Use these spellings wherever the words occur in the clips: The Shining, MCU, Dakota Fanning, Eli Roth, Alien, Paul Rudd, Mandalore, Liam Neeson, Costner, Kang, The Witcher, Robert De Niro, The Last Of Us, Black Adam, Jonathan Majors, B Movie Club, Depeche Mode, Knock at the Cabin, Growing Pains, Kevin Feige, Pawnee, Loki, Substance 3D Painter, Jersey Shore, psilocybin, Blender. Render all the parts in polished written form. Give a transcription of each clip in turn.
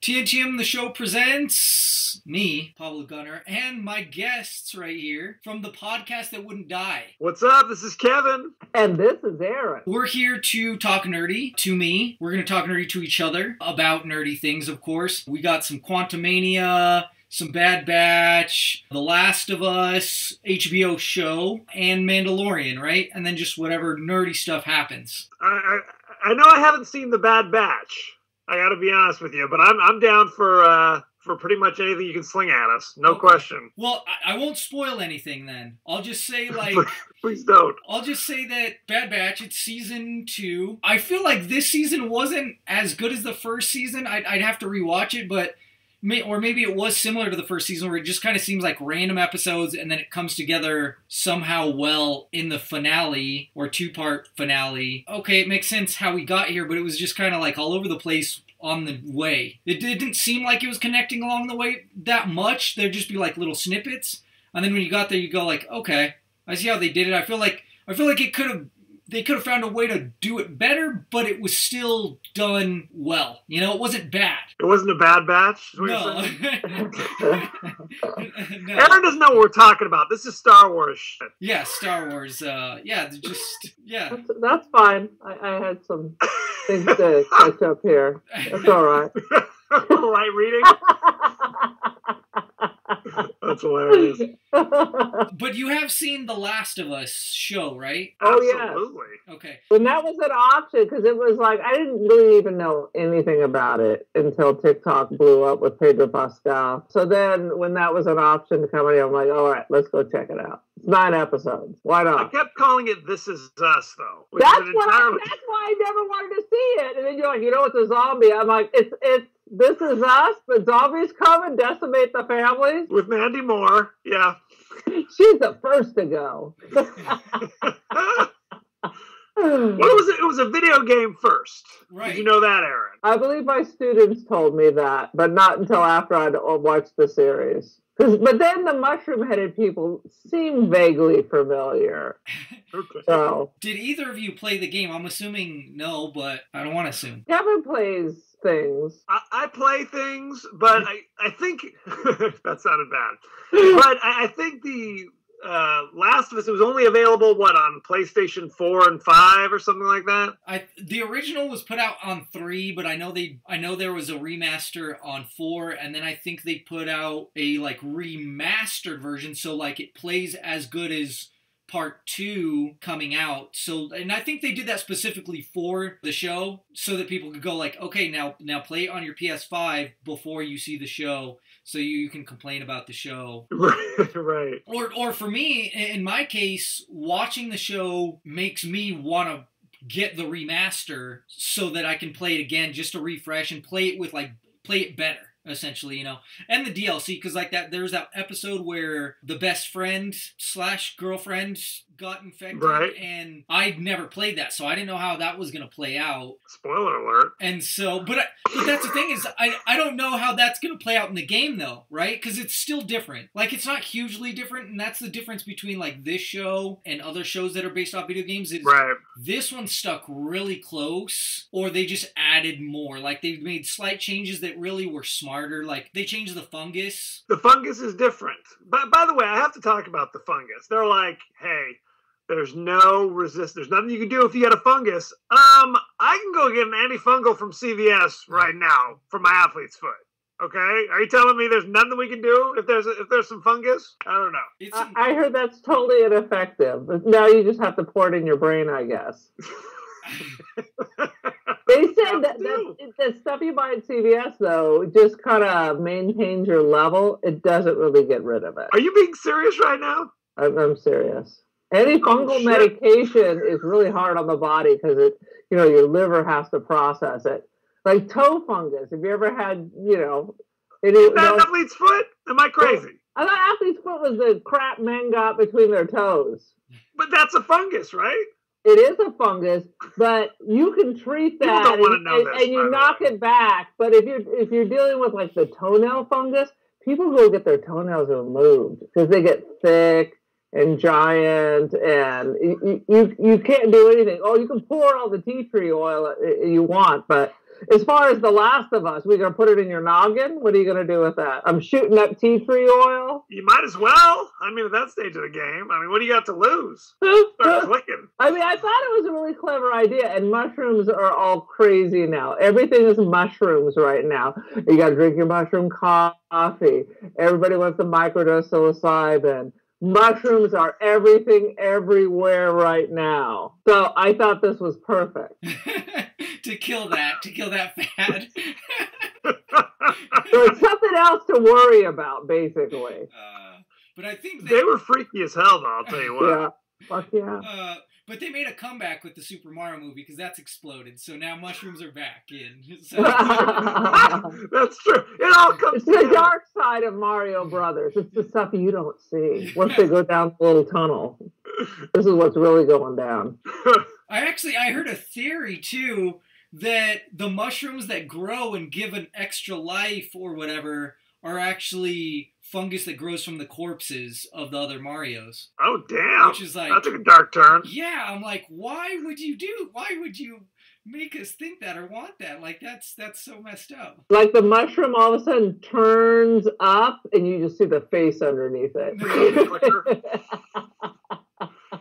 THM The Show presents me, Pablo Gunner, and my guests right here from the podcast that wouldn't die. What's up? This is Kevin. And this is Aaron. We're here to talk nerdy to me. We're going to talk nerdy to each other about nerdy things, of course. We got some Quantumania, some Bad Batch, The Last of Us, HBO show, and Mandalorian, right? And then just whatever nerdy stuff happens. I know I haven't seen The Bad Batch. I gotta be honest with you, but I'm down for pretty much anything you can sling at us. No question. Well, I won't spoil anything then. I'll just say, like... Please don't. I'll just say that Bad Batch, it's season 2. I feel like this season wasn't as good as the first season. I'd have to rewatch it, but... Or maybe it was similar to the first season where it just kind of seems like random episodes and then it comes together somehow well in the finale or two-part finale. Okay, it makes sense how we got here, but it was just kind of like all over the place on the way. It didn't seem like it was connecting along the way that much. There'd just be like little snippets. And then when you got there, you go like, okay, I see how they did it. I feel like it could have... They could have found a way to do it better, but it was still done well. You know, it wasn't bad. It wasn't a bad batch? No. No. Aaron doesn't know what we're talking about. This is Star Wars shit. Yeah, Star Wars. Yeah, just, yeah. That's fine. I had some things to catch up here. That's all right. Light reading? That's hilarious. But you have seen The Last of Us show, right? Oh, yeah. Absolutely. Yes. Okay. And that was an option because it was like, I didn't really even know anything about it until TikTok blew up with Pedro Pascal. So then when that was an option to come in, I'm like, all right, let's go check it out. It's 9 episodes. Why not? I kept calling it This Is Us, though. That's why I never wanted to see it. And then you're like, you know, it's a zombie. I'm like, it's This Is Us, but zombies come and decimate the families. With Mandy Moore, yeah. She's the first to go. What was it? It was a video game first. Right. Did you know that, Aaron? I believe my students told me that, but not until after I'd watched the series. But then the mushroom-headed people seem vaguely familiar. So. Did either of you play the game? I'm assuming no, but I don't want to assume. Kevin plays... things. I play things, but I think that sounded bad. But I think the Last of Us, it was only available, what, on PlayStation 4 and 5 or something like that? The original was put out on 3, but I know there was a remaster on 4, and then I think they put out a like remastered version, so like it plays as good as Part 2 coming out. So, and I think they did that specifically for the show so that people could go like, okay, now play it on your PS5 before you see the show so you can complain about the show. Right. Or for me, in my case, watching the show makes me want to get the remaster so that I can play it again just to refresh and play it with like, play it better. Essentially, you know, and the DLC, because like that, there's that episode where the best friend / girlfriend got infected, right? And I'd never played that, so I didn't know how that was gonna play out. Spoiler alert! And so, but that's the thing is, I don't know how that's gonna play out in the game though, right? Because it's still different. Like it's not hugely different, and that's the difference between like this show and other shows that are based off video games. Is right. This one stuck really close, or they just added more. Like they've made slight changes that really were smart. Like they changed the fungus. The fungus is different. But by the way, I have to talk about the fungus. They're like, hey, there's no resist. There's nothing you can do if you had a fungus. I can go get an antifungal from CVS right now for my athlete's foot. Okay, are you telling me there's nothing we can do if there's some fungus? I don't know. I heard that's totally ineffective. Now you just have to pour it in your brain, I guess. They said that stuff you buy at CVS, though, just kind of maintains your level. It doesn't really get rid of it. Are you being serious right now? I'm serious. Antifungal medication is really hard on the body because it, you know, your liver has to process it. Like toe fungus. Have you ever had, you know... Is that an athlete's foot? Am I crazy? I thought athlete's foot was the crap men got between their toes. But that's a fungus, right? It is a fungus, but you can treat that and you knock it back. But if you're dealing with like the toenail fungus, people go get their toenails removed because they get thick and giant, and you can't do anything. Oh, you can pour all the tea tree oil you want, but As far as The Last of Us, we're going to put it in your noggin? What are you going to do with that? I'm shooting up tea tree oil. You might as well. I mean, at that stage of the game, I mean, what do you got to lose? Start clicking. I mean, I thought it was a really clever idea, and mushrooms are all crazy now. Everything is mushrooms right now. You got to drink your mushroom coffee. Everybody wants to microdose psilocybin. Mushrooms are everything, everywhere right now. So I thought this was perfect. to kill that fad. There's something else to worry about, basically. But I think they were freaky as hell, though, I'll tell you what. Yeah. Fuck yeah. But they made a comeback with the Super Mario movie because that's exploded. So now mushrooms are back in. So that's true. It all comes to the dark side of Mario Brothers. It's the stuff you don't see. Once they go down the little tunnel, this is what's really going down. I heard a theory, too, that the mushrooms that grow and give an extra life or whatever are actually fungus that grows from the corpses of the other Marios. Oh, damn. Which is like... That took a dark turn. Yeah, I'm like, why would you make us think that or want that? Like, that's so messed up. Like the mushroom all of a sudden turns up and you just see the face underneath it.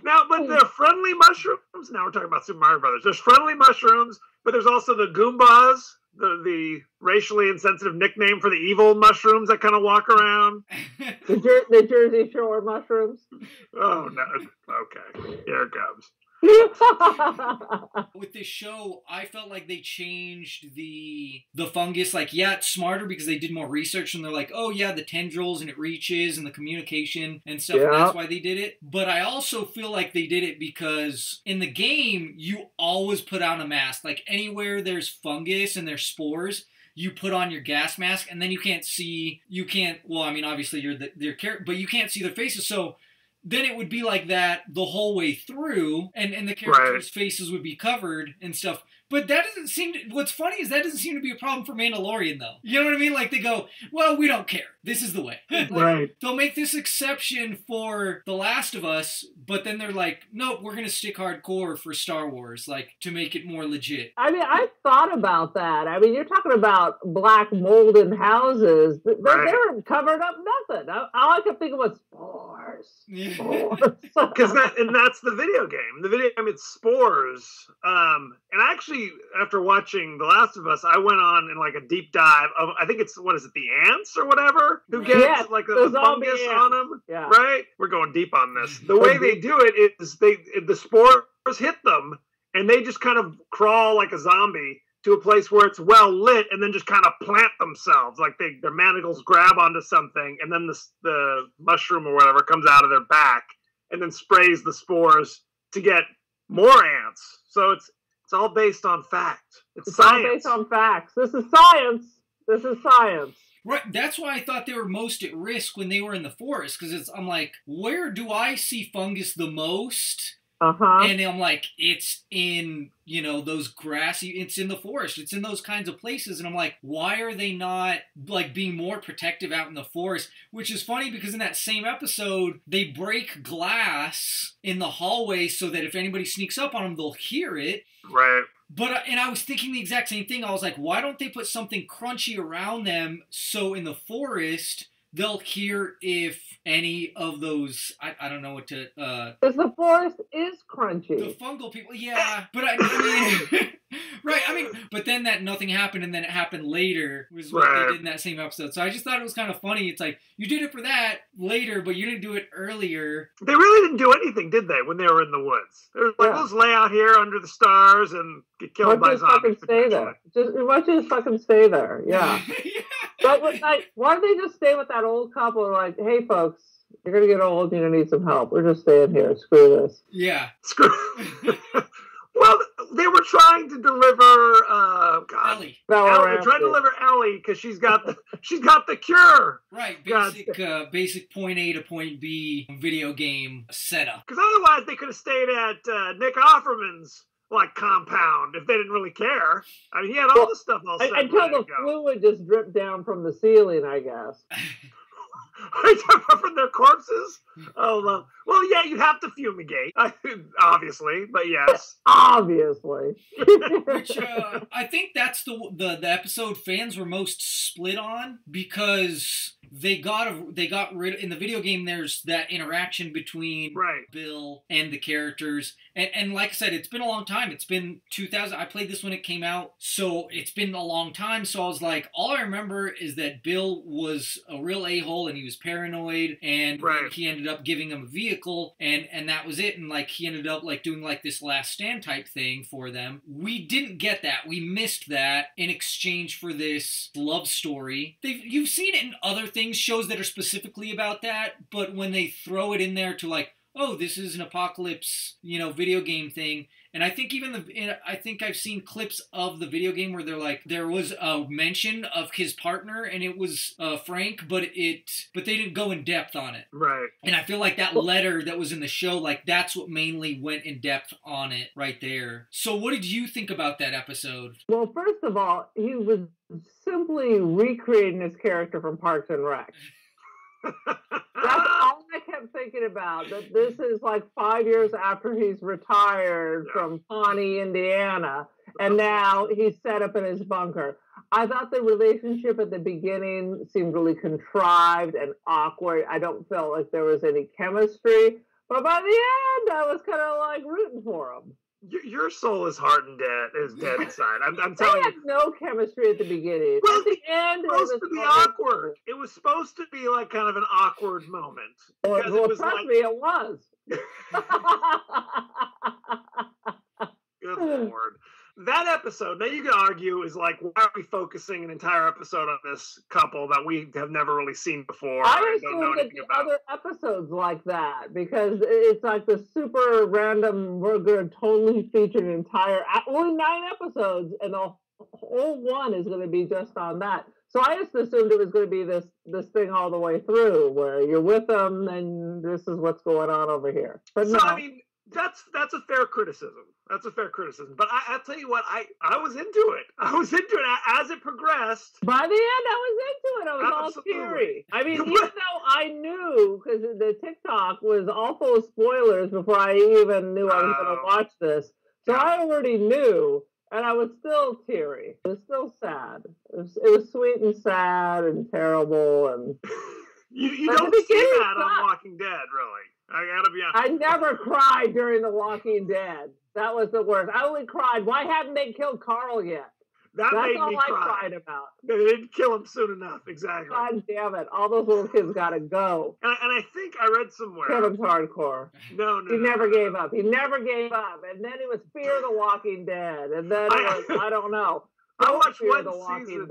Now, but the friendly mushrooms... Now we're talking about Super Mario Brothers. There's friendly mushrooms, but there's also the Goombas. The racially insensitive nickname for the evil mushrooms that kind of walk around. The Jersey Shore mushrooms. Oh, no. Okay. Here it comes. With this show, I felt like they changed the fungus. Like, yeah, it's smarter because they did more research and they're like, oh, yeah, the tendrils and it reaches and the communication and stuff. Yeah. And that's why they did it. But I also feel like they did it because in the game, you always put on a mask. Like, anywhere there's fungus and there's spores, you put on your gas mask, and then obviously you're their character, but you can't see their faces, so then it would be like that the whole way through, and the characters' faces would be covered and stuff. But that doesn't seem to... What's funny is that doesn't seem to be a problem for Mandalorian, though. You know what I mean? Like, they go, well, we don't care. This is the way. Like, right. They'll make this exception for The Last of Us, but then they're like, nope, we're going to stick hardcore for Star Wars, like, to make it more legit. I mean, I thought about that. I mean, you're talking about black mold in houses. They're covering up nothing. All I could think of was spores. Because that's the video game. The video game, it's spores. And I actually, after watching The Last of Us, I went on in, like, a deep dive of, I think it's, what is it, the ants or whatever? Who gets like a fungus on them, right? We're going deep on this. The way they do it is the spores hit them, and they just kind of crawl like a zombie to a place where it's well lit, and then just kind of plant themselves. Like their manacles grab onto something, and then the mushroom or whatever comes out of their back, and then sprays the spores to get more ants. So it's all based on fact. It's science. All based on facts. This is science. This is science. Right, that's why I thought they were most at risk when they were in the forest, because I'm like, where do I see fungus the most? And I'm like, it's in, you know, those grassy, it's in the forest, it's in those kinds of places. And I'm like, why are they not, like, being more protective out in the forest? Which is funny because in that same episode, they break glass in the hallway so that if anybody sneaks up on them, they'll hear it. Right. But, and I was thinking the exact same thing. I was like, why don't they put something crunchy around them so in the forest they'll hear if any of those... I don't know what to... Because the forest is crunchy. The fungal people, yeah. But I mean... right, I mean... But then that nothing happened, and then it happened later, was what they did in that same episode. So I just thought it was kind of funny. It's like, you did it for that later, but you didn't do it earlier. They really didn't do anything, did they, when they were in the woods? They were like, let's lay out here under the stars and get killed by zombies. Why don't you just fucking stay there? Yeah. Yeah. But why don't they just stay with that old couple and like, hey, folks, you're going to get old. You're going to need some help. We're just staying here. Screw this. Yeah. Screw Well, they were trying to deliver Ellie. They're trying to deliver Ellie because she's got the cure. Right, basic point A to point B video game setup. Because otherwise they could have stayed at Nick Offerman's like compound if they didn't really care. I mean, he had all this stuff all set. Until the fluid just dripped down from the ceiling, I guess. Are you talking about from their corpses? Oh, well, yeah, you have to fumigate, obviously, but yes. Obviously. Which, I think that's the episode fans were most split on, because they got rid of, in the video game, there's that interaction between Bill and the characters. And like I said, it's been a long time. It's been 2000. I played this when it came out, so it's been a long time. So I was like, all I remember is that Bill was a real a-hole and he was paranoid, and he ended up giving him a vehicle, and that was it. And like, he ended up like doing like this last stand type thing for them. We didn't get that. We missed that in exchange for this love story. You've seen it in other things, shows that are specifically about that, but when they throw it in there to like, oh, this is an apocalypse, you know, video game thing. And I think I think I've seen clips of the video game where they're like, there was a mention of his partner, and it was Frank, but they didn't go in depth on it. Right. And I feel like that letter that was in the show, like, that's what mainly went in depth on it right there. So what did you think about that episode? Well, first of all, he was simply recreating his character from Parks and Rec. That's all I kept thinking about, that this is like 5 years after he's retired from Pawnee, Indiana, and now he's set up in his bunker. I thought the relationship at the beginning seemed really contrived and awkward. I don't feel like there was any chemistry, but by the end, I was kind of like rooting for him. Your soul is hardened is dead inside. I'm telling you. They had no chemistry at the beginning. Well, at the end, it was supposed to be awkward. It was supposed to be like kind of an awkward moment. Well, trust me, it was. Good Lord. That episode, now you could argue, is like, why are we focusing an entire episode on this couple that we have never really seen before? I don't know anything about other episodes like that, because it's like the super random, we're going to totally feature an entire, only 9 episodes, and the whole one is going to be just on that. So I just assumed it was going to be this thing all the way through, where you're with them, and this is what's going on over here. But so, no. I mean, that's a fair criticism. That's a fair criticism. But I'll tell you what, I was into it. I was into it as it progressed. By the end, I was into it. I was all teary. I mean, even though I knew, because the TikTok was all full of spoilers before I even knew I was going to watch this. So I already knew, and I was still teary. It was still sad. It was sweet and sad and terrible. And You don't see that on Walking Dead, really. I gotta be honest. I never cried during The Walking Dead. That was the worst. I only cried. Why hadn't they killed Carl yet? That's all I cried about. They didn't kill him soon enough. Exactly. God damn it! All those little kids gotta go. And I think I read somewhere. Kevin's hardcore. No, he never gave up. He never gave up. And then it was Fear the Walking Dead. And then it was, I don't know. I watched one season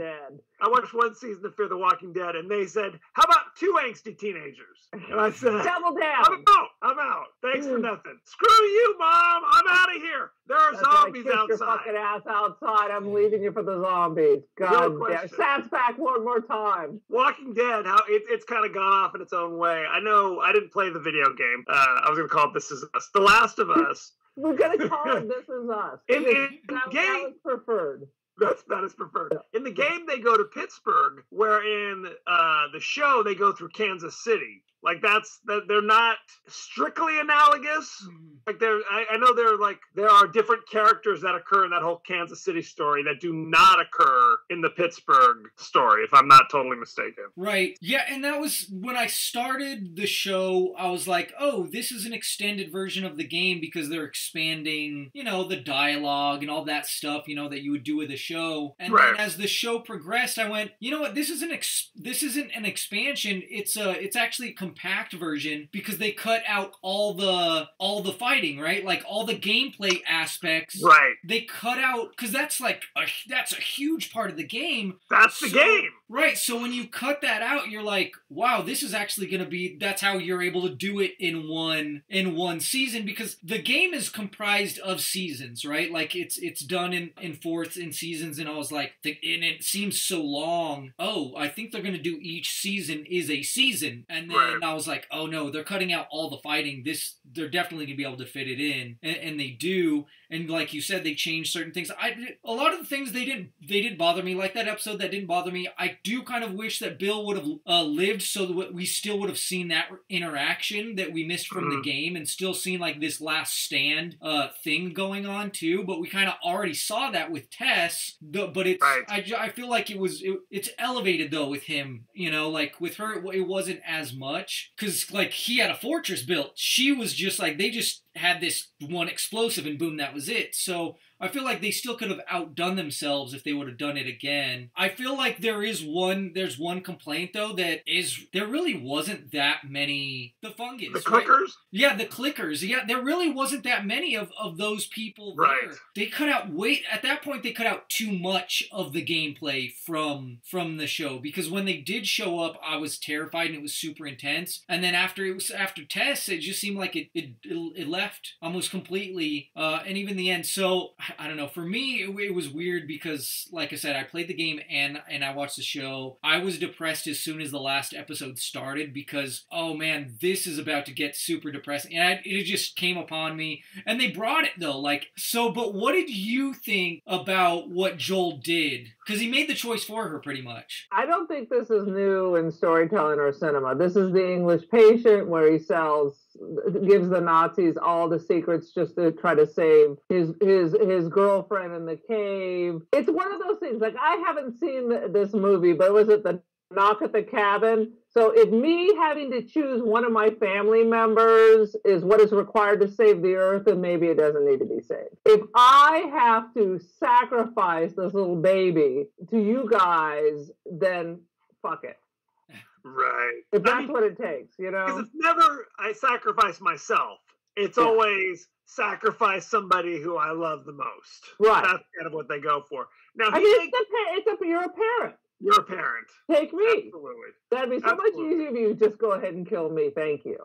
of Fear the Walking Dead, and they said, how about 2 angsty teenagers? And I said, double down. I'm out. Thanks for nothing. Screw you, Mom. I'm out of here. There are zombies outside. Your fucking ass outside. I'm leaving you for the zombies. God damn. Sats back one more time. Walking Dead, how it's kind of gone off in its own way. I know I didn't play the video game. I was going to call it This Is Us. The Last of Us. We're going to call it This Is Us. That was preferred. That's not as preferred. In the game, they go to Pittsburgh, where in the show, they go through Kansas City. Like, they're not strictly analogous. Like, I know there are different characters that occur in that whole Kansas City story that do not occur in the Pittsburgh story, if I'm not totally mistaken. Right. Yeah, and that was, when I started the show, I was like, oh, this is an extended version of the game, because they're expanding, you know, the dialogue and all that stuff, you know, that you would do with a show. And then as the show progressed, I went, you know what, this isn't an expansion. It's actually compact version, because they cut out all the fighting, right? Like all the gameplay aspects. Right. They cut out, because that's a huge part of the game. That's the game. Right. So when you cut that out, you're like, wow, this is actually going to be, that's how you're able to do it in one season, because the game is comprised of seasons, right? Like it's done in fourths in seasons, and I was like, and it seems so long. Oh, I think they're going to do each season is a season. And then I was like, oh no, they're cutting out all the fighting. This they're definitely going to be able to fit it in, and they do. And like you said, they change certain things. A lot of the things they didn't bother me. Like that episode, that didn't bother me. I do kind of wish that Bill would have lived, so that we still would have seen that interaction that we missed from the game, and still seen like this last stand thing going on too. But we kind of already saw that with Tess. But it's right. I feel like it's elevated though with him. You know, like with her, it wasn't as much, because like he had a fortress built. She was just like, they just had this one explosive and boom, that was it. So I feel like they still could have outdone themselves if they would have done it again. I feel like there's one complaint though, that is, there really wasn't that many, the fungus. The clickers? Right? Yeah, the clickers. Yeah, there really wasn't that many of those people there. Right. They cut out, at that point they cut out too much of the gameplay from the show, because when they did show up, I was terrified and it was super intense. And then after Tess, it just seemed like it left almost completely, and even the end. So I don't know. For me, it was weird because, like I said, I played the game and I watched the show. I was depressed as soon as the last episode started because, oh man, this is about to get super depressing. And it just came upon me. And they brought it though. Like, so, but what did you think about what Joel did? Because he made the choice for her pretty much. I don't think this is new in storytelling or cinema. This is The English Patient, where he gives the Nazis all the secrets just to try to save his girlfriend in the cave. It's one of those things. Like, I haven't seen this movie, but was it the Knock at the Cabin? So if me having to choose one of my family members is what is required to save the earth, then maybe it doesn't need to be saved. If I have to sacrifice this little baby to you guys, then fuck it. Right. If that's what it takes, you know? Because it's never, I sacrifice myself. It's always sacrifice somebody who I love the most. Right. That's kind of what they go for. Now, I mean, you're a parent. You're a parent. Take me. Absolutely. That'd be so much easier if you just go ahead and kill me. Thank you.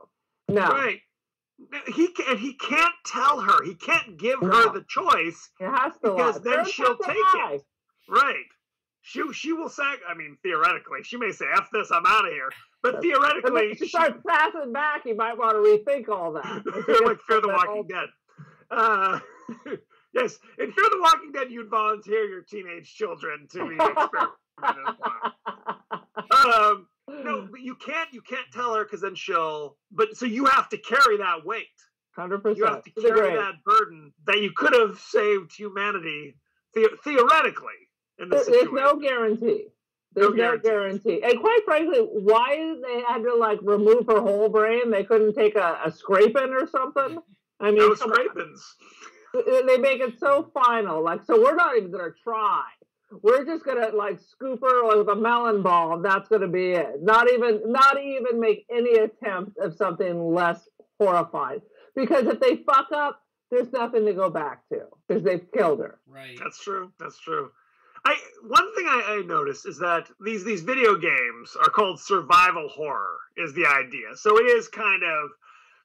No. Right. He can't tell her. He can't give her the choice. It has to because then Parents she'll take it. Right. She will say, I mean, theoretically, she may say, F this, I'm out of here. But theoretically... If she starts passing back, you might want to rethink all that. Like Fear the Walking Dead. Yes, in Fear the Walking Dead, you'd volunteer your teenage children to be experimented upon. No, but you can't tell her, because then she'll... But so you have to carry that weight. 100%. You have to carry that burden that you could have saved humanity, theoretically. There's no guarantee. There's no guarantee. And quite frankly, why they had to like remove her whole brain? They couldn't take a scraping or something? I mean, no scrapings. They make it so final. Like, so we're not even going to try. We're just going to like scoop her with a melon ball, and that's going to be it. Not even make any attempt of something less horrifying. Because if they fuck up, there's nothing to go back to. Because they've killed her. Right. That's true. That's true. One thing I noticed is that these video games are called survival horror, is the idea. So it is kind of,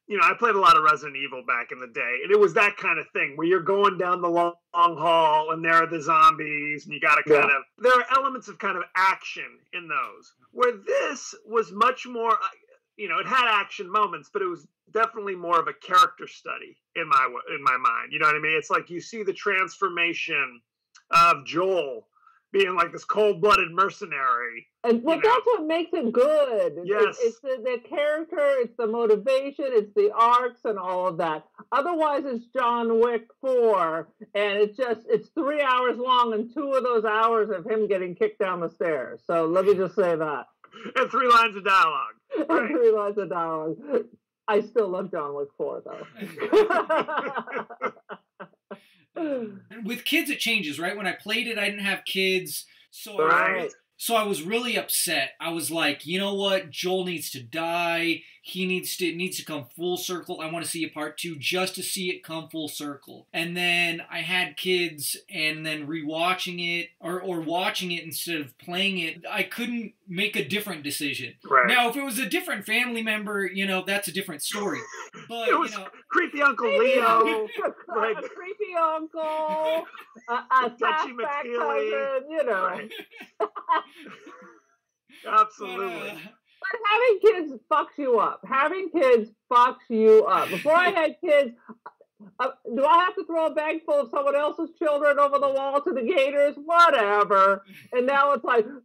you know, I played a lot of Resident Evil back in the day, and it was that kind of thing where you're going down the long haul, and there are the zombies, and you got to kind of, there are elements of kind of action in those. Where this was much more, you know, it had action moments, but it was definitely more of a character study in my mind. You know what I mean? It's like you see the transformation of Joel being like this cold-blooded mercenary. And that's what makes it good. Yes. It's the character, it's the motivation, it's the arcs and all of that. Otherwise, it's John Wick 4, and it's 3 hours long, and 2 of those hours of him getting kicked down the stairs. So let me just say that. And 3 lines of dialogue. Right. And 3 lines of dialogue. I still love John Wick 4, though. With kids, it changes, right? When I played it, I didn't have kids, so I was really upset. I was like, you know what? Joel needs to die. It needs to come full circle. I want to see a part 2 just to see it come full circle. And then I had kids, and then rewatching it or watching it instead of playing it, I couldn't make a different decision. Right. Now, if it was a different family member, you know, that's a different story. But it was, you know, creepy Uncle Leo, like a creepy uncle, a touchy McFeely, you know. Right. Absolutely. having kids fucks you up. Having kids fucks you up. Before I had kids, do I have to throw a bag full of someone else's children over the wall to the gators? Whatever. And now it's like, No,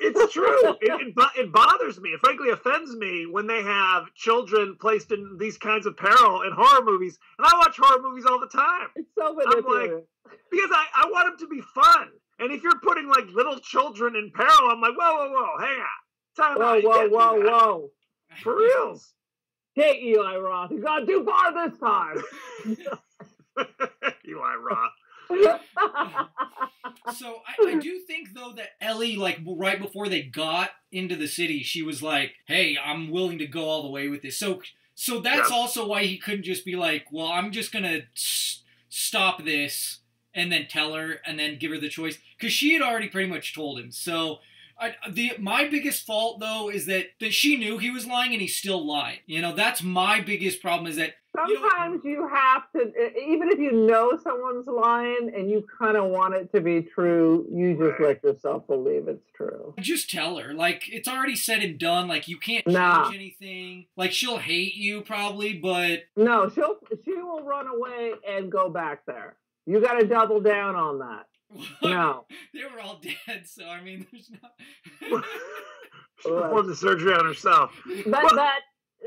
it's true. It bothers me. It frankly offends me when they have children placed in these kinds of peril in horror movies. And I watch horror movies all the time. It's so manipulative. I'm like, because I want them to be fun. And if you're putting like little children in peril, I'm like, whoa, whoa, whoa, hang on. Whoa. For reals. Hey, Eli Roth. He's gone too far this time. Eli Roth. So I do think though that Ellie, like right before they got into the city, she was like, hey, I'm willing to go all the way with this. So that's also why he couldn't just be like, well, I'm just going to stop this and then tell her and then give her the choice. Because she had already pretty much told him. So my biggest fault though is that she knew he was lying and he still lied. You know, that's my biggest problem is that sometimes you have to, even if you know someone's lying and you kind of want it to be true, you just let yourself believe it's true. Just tell her. Like, it's already said and done. Like, you can't change anything. Like, she'll hate you probably, but... No, she will run away and go back there. You got to double down on that. No. They were all dead, so, I mean, there's not... She performed the surgery on herself. But...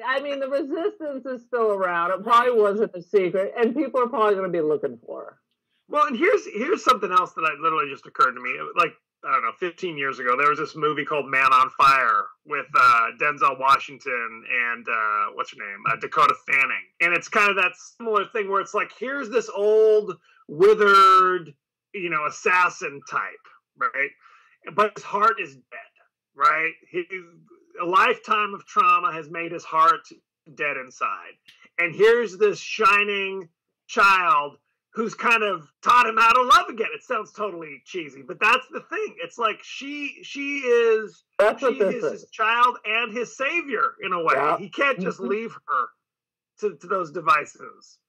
I mean, the resistance is still around. It probably wasn't a secret, and people are probably going to be looking for her. Well, and here's something else that literally just occurred to me. Like, I don't know, 15 years ago, there was this movie called Man on Fire with Denzel Washington and, what's her name, Dakota Fanning. And it's kind of that similar thing where it's like, here's this old, withered, you know, assassin type, right? But his heart is dead, right? A lifetime of trauma has made his heart dead inside. And here's this shining child who's kind of taught him how to love again. It sounds totally cheesy, but that's the thing. It's like she is his child and his savior in a way. Yeah. He can't just leave her to those devices.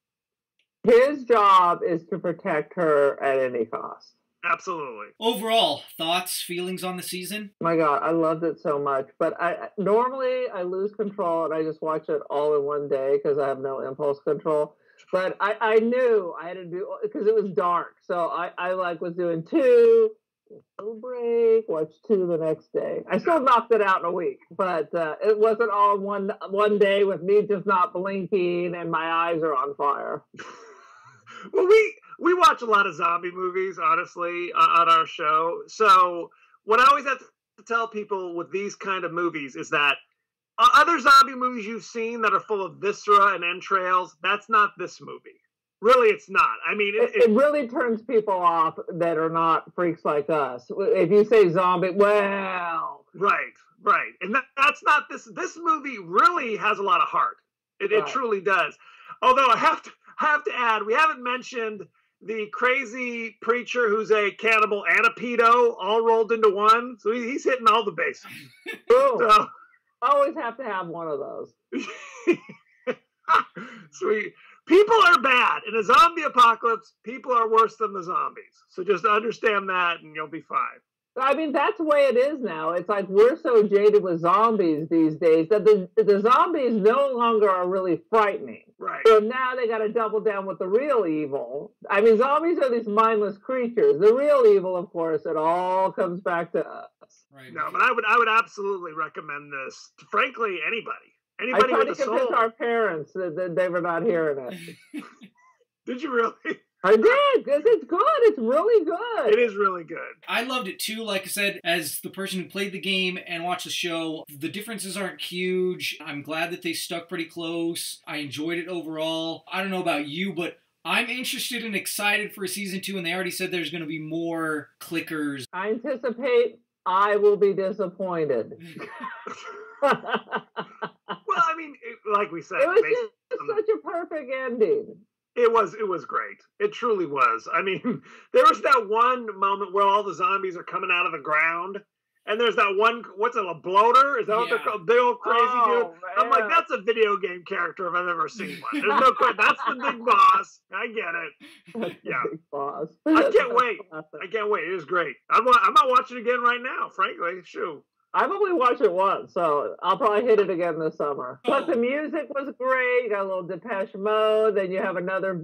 His job is to protect her at any cost. Absolutely. Overall, thoughts, feelings on the season? My God, I loved it so much. But I normally lose control and I just watch it all in one day because I have no impulse control. But I knew I had to do because it was dark. So I was doing two, no break, watch two the next day. I still knocked it out in a week, but it wasn't all one day with me just not blinking and my eyes are on fire. Well, we watch a lot of zombie movies, honestly, on our show. So what I always have to tell people with these kind of movies is that other zombie movies you've seen that are full of viscera and entrails, that's not this movie. Really, it's not. I mean, it really turns people off that are not freaks like us. If you say zombie, well... Right. And that's not this. This movie really has a lot of heart. It truly does. Although I have to add, we haven't mentioned the crazy preacher who's a cannibal and a pedo all rolled into one. So he's hitting all the bases. So, always have to have one of those. Sweet. People are bad. In a zombie apocalypse, people are worse than the zombies. So just understand that and you'll be fine. I mean, that's the way it is now. It's like we're so jaded with zombies these days that the zombies no longer are really frightening. Right. So now they got to double down with the real evil. I mean, zombies are these mindless creatures. The real evil, of course, it all comes back to us. Right. No, but I would absolutely recommend this. Frankly, anybody with a soul. I tried to convince our parents that they were not hearing it. Did you really? I did, because it's good. It's really good. It is really good. I loved it, too. Like I said, as the person who played the game and watched the show, the differences aren't huge. I'm glad that they stuck pretty close. I enjoyed it overall. I don't know about you, but I'm interested and excited for Season 2, and they already said there's going to be more clickers. I anticipate I will be disappointed. Well, I mean, like we said... It was just such a perfect ending. It was great. It truly was. I mean, there was that one moment where all the zombies are coming out of the ground And there's that one, what's it, a bloater? Is that what they're called? Big old crazy dude. I'm like, that's a video game character if I've ever seen one. There's no question. That's the big boss. I get it. Yeah. Big boss. I can't wait. I can't wait. It was great. I might watch it again right now, frankly. Shoot. I've only watched it once, so I'll probably hit it again this summer. But the music was great. You got a little Depeche Mode. Then you have another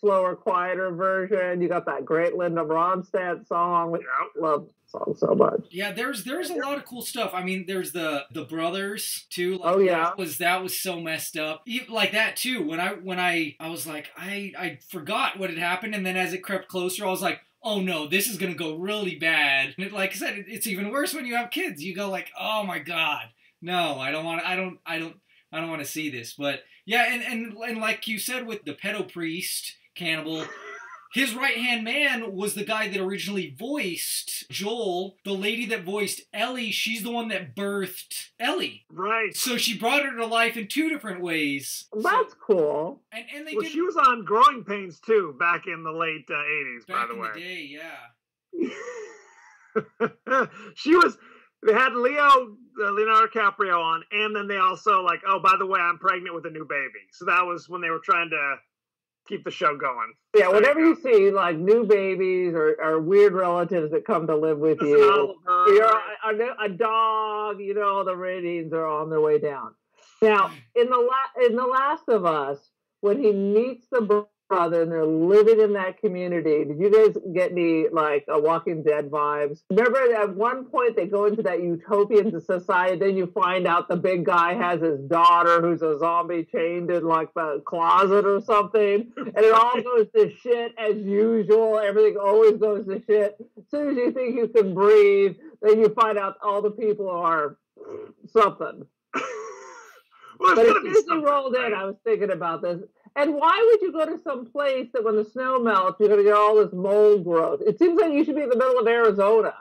slower, quieter version. You got that great Linda Ronstadt song. Which I love that song so much. Yeah, there's a lot of cool stuff. I mean, there's the brothers too. Like, oh yeah, that was so messed up. Like that too. When I was like, I forgot what had happened, and then as it crept closer, I was like, oh no, this is going to go really bad. And like I said, it's even worse when you have kids. You go like, oh my God, no, I don't want to see this. But yeah. And like you said, with the pedo priest cannibal, his right-hand man was the guy that originally voiced Joel. The lady that voiced Ellie, she's the one that birthed Ellie. Right. So she brought her to life in two different ways. That's cool. And they did. She was on Growing Pains, too, back in the late 80s, by the way. Back in the day, yeah. She was... They had Leonardo DiCaprio on, and then they also, like, oh, by the way, I'm pregnant with a new baby. So that was when they were trying to keep the show going. Yeah, whenever you see like new babies or weird relatives that come to live with you, a dog, you know, the ratings are on their way down. Now, in the Last of Us, when he meets the brother and they're living in that community, did you guys get any like a Walking Dead vibes? Remember at one point they go into that utopian society, then you find out the big guy has his daughter who's a zombie chained in like the closet or something, and it all goes to shit as usual. Everything always goes to shit. As soon as you think you can breathe, then you find out all the people are something. Well, but as Disney rolled in, I was thinking about this. And why would you go to some place that when the snow melts, you're going to get all this mold growth? It seems like you should be in the middle of Arizona.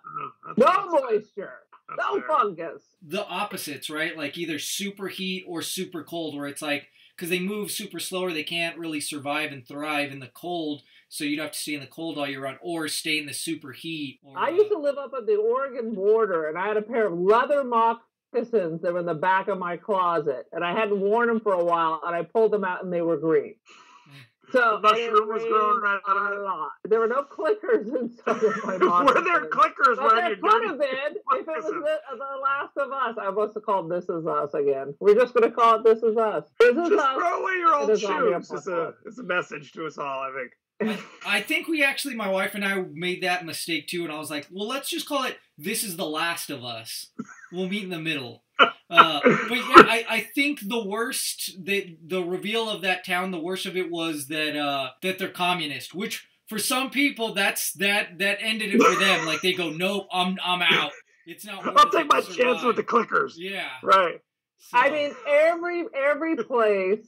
No moisture. No fungus. The opposites, right? Like either super heat or super cold, where it's like, because they move super slow or they can't really survive and thrive in the cold. So you'd have to stay in the cold all year round or stay in the super heat. I used to live up at the Oregon border, and I had a pair of leather moccasins that were in the back of my closet, and I hadn't worn them for a while, and I pulled them out and they were green. So the mushroom was growing right out of it. There were no clickers inside of my mom. Were there clickers? Well, there could have been. If it was the Last of Us, I must have called This Is Us again. We're just going to call it This Is Us. Just throw away your old shoes. It's a message to us all, I think. I think we actually, my wife and I made that mistake too, and I was like, well, let's just call it This Is the Last of Us. We'll meet in the middle. But yeah, I think the worst, the reveal of that town, the worst of it was that that they're communist, which for some people, that ended it for them. Like they go, nope, I'm out. It's not. I'll take my chance with the clickers. Yeah. Right. So. I mean, every place.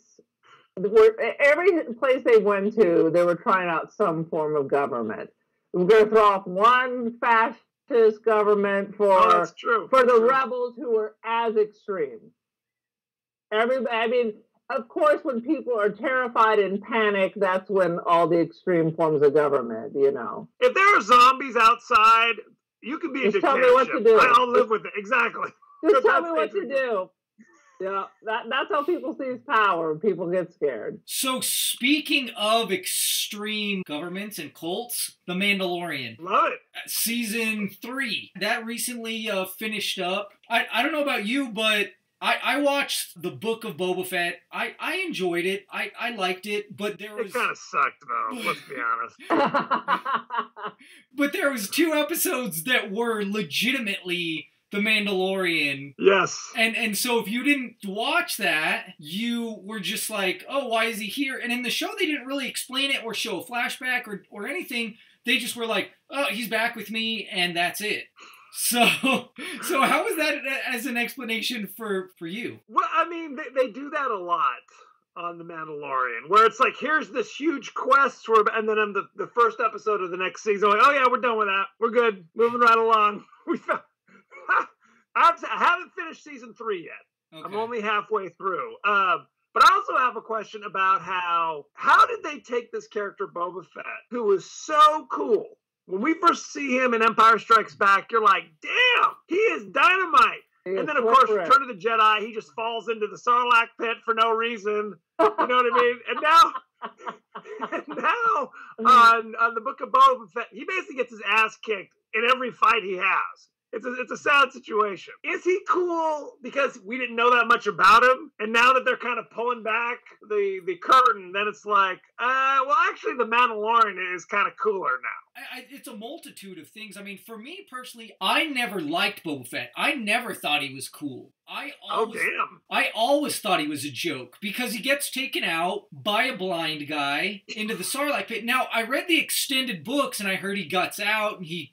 Every place they went to, they were trying out some form of government. We're going to throw off one fascist government for the rebels who were as extreme. I mean, of course, when people are terrified and panic, that's when all the extreme forms of government, you know. If there are zombies outside, you can be a dictatorship. Tell me what to do. I'll live with it. Exactly. Just tell me what to do. Yeah, that's how people seize power. People get scared. So speaking of extreme governments and cults, The Mandalorian. Love it. Season 3. That recently finished up. I don't know about you, but I watched The Book of Boba Fett. I enjoyed it. I liked it, but there was... It kind of sucked, though. Let's be honest. But there was 2 episodes that were legitimately... The Mandalorian. Yes. And so if you didn't watch that, you were just like, oh, why is he here? And in the show, they didn't really explain it or show a flashback or anything. They just were like, oh, he's back with me, and that's it. So how was that as an explanation for you? Well, I mean, they do that a lot on The Mandalorian, where it's like, here's this huge quest, and then in the first episode of the next season, like, oh, yeah, we're done with that. We're good. Moving right along. We found... I haven't finished season 3 yet. Okay. I'm only halfway through. But I also have a question about how did they take this character Boba Fett, who was so cool When we first see him in Empire Strikes Back, you're like, damn, he is dynamite. And then, of course, Return of the Jedi, he just falls into the Sarlacc pit for no reason. You know what I mean? And now on the Book of Boba Fett, he basically gets his ass kicked in every fight he has. It's a sad situation. Is he cool because we didn't know that much about him? And now that they're kind of pulling back the curtain, then it's like, well, actually, the Mandalorian is kind of cooler now. It's a multitude of things. I mean, for me personally, I never liked Boba Fett. I never thought he was cool. I always thought he was a joke because he gets taken out by a blind guy into the Sarlacc pit. Now, I read the extended books and I heard he guts out and he